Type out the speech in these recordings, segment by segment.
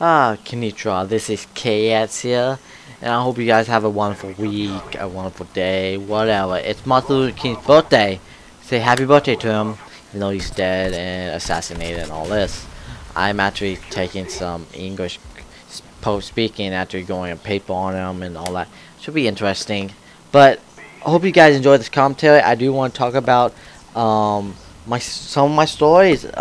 Konnichiwa, this is KS here, and I hope you guys have a wonderful week, a wonderful day, whatever. It's Martin Luther King's birthday. Say happy birthday to him, even though he's dead and assassinated and all this. I'm actually taking some English speaking after going a paper on him and all that. Should be interesting. But I hope you guys enjoy this commentary. I do want to talk about some of my stories when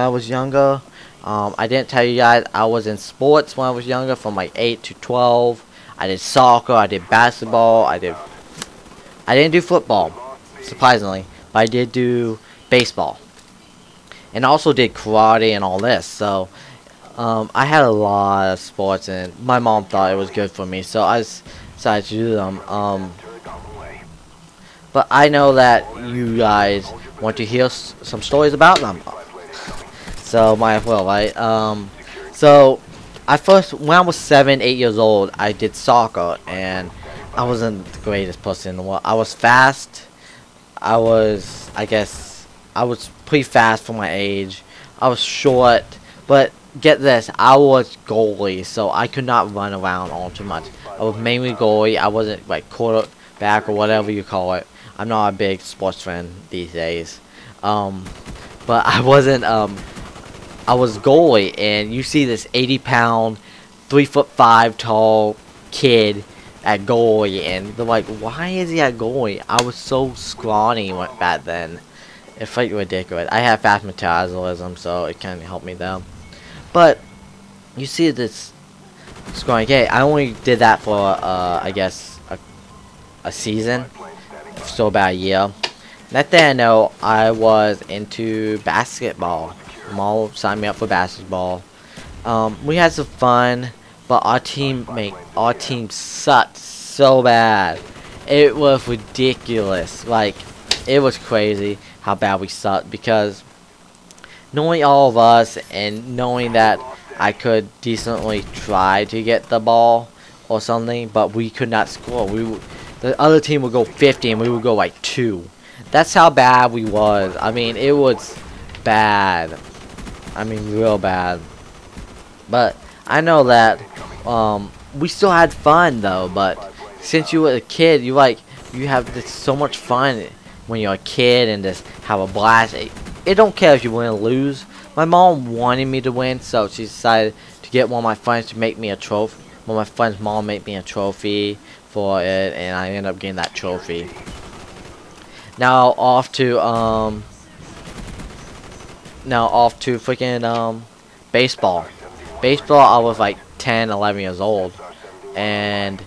I was younger. I didn't tell you guys I was in sports when I was younger, from like 8 to 12. I did soccer, I did basketball, I didn't do football, surprisingly, but I did do baseball. And also did karate and all this, so I had a lot of sports, and my mom thought it was good for me, so I decided to do them. But I know that you guys want to hear some stories about them. So might as well, right? So when I was 7, 8 years old, I did soccer, and I wasn't the greatest person in the world. I was fast. I was pretty fast for my age. I was short, but get this, I was goalie, so I could not run around all too much. I was mainly goalie. I wasn't like quarterback or whatever you call it. I'm not a big sports fan these days, but I was goalie, and you see this 80-pound, 3'5" tall kid at goalie, and they're like, why is he at goalie? I was so scrawny back then. It's like ridiculous. I have fast metabolism, so it kind of helped me though. But you see this scoring game. I only did that for I guess a season, so about a year. Next thing I know, I was into basketball. Mom signed me up for basketball. We had some fun, but our team sucked so bad. It was ridiculous. Like, it was crazy how bad we sucked, because knowing all of us and knowing that I could decently try to get the ball or something, but we could not score. The other team would go 50 and we would go like 2. That's how bad we was. I mean, it was bad. I mean, real bad. But I know that we still had fun though. But since you were a kid, you have this, so much fun when you're a kid, and just have a blast. It don't care if you win or lose. My mom wanted me to win, so she decided to get one of my friends to make me a trophy. One of my friends' mom made me a trophy for it, and I ended up getting that trophy. Now off to freaking baseball. Baseball, I was like 10, 11 years old, and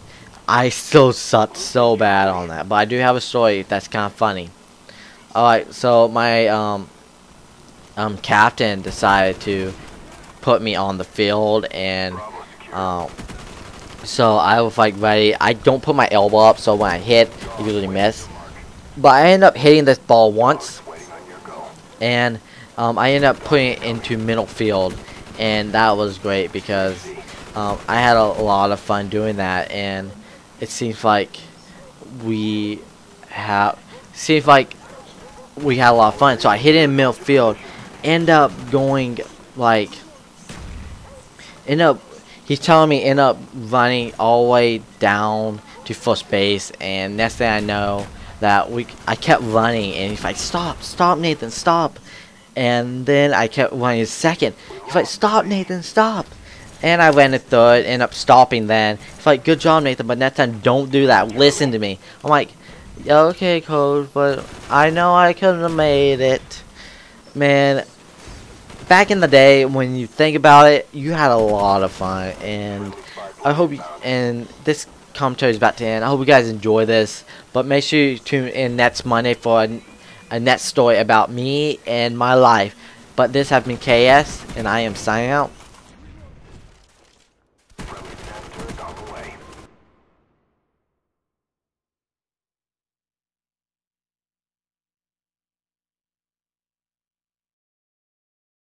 I still sucked so bad on that. But I do have a story that's kind of funny. Alright, so my captain decided to put me on the field, and so I was like ready. I don't put my elbow up, so when I hit, I usually miss. But I end up hitting this ball once, and I ended up putting it into middle field, and that was great, because I had a lot of fun doing that. And it seems like we had a lot of fun. So I hit it in middle field, he's telling me end up running all the way down to first base, and next thing I know that I kept running, and he's like, stop Nathan, stop. And then I kept running to second. He's like, stop Nathan, stop. And I ran to third, ended up stopping then. He's like, good job Nathan, but next time don't do that. Listen to me. I'm like, yeah, okay coach, but I know I couldn't have made it. Man, back in the day, when you think about it, you had a lot of fun. And I hope this commentary is about to end. I hope you guys enjoy this. But make sure you tune in next Monday for a next story about me and my life. But this has been KS, and I am signing out.